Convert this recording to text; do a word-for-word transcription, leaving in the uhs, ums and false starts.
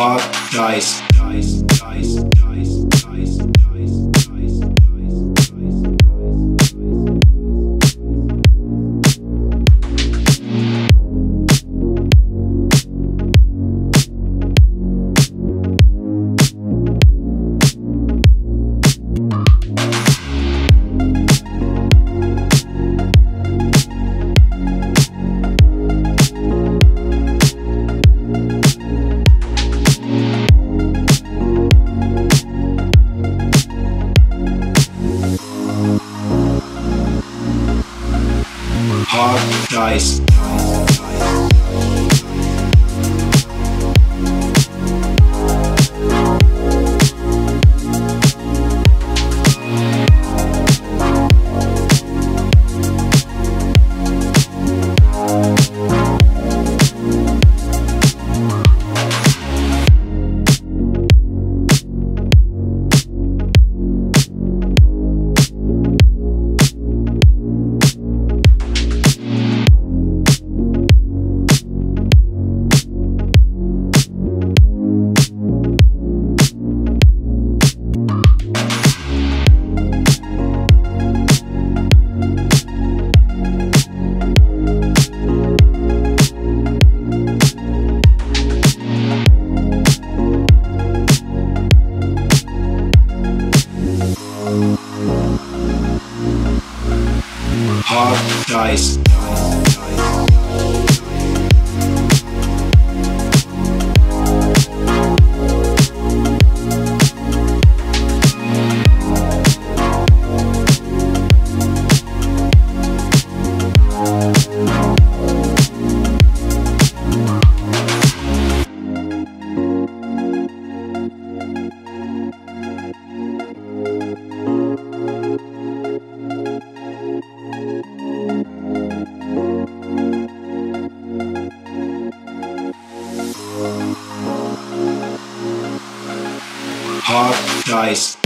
Hot Tize. Hot Tize. Hot Tize. Hot Tize.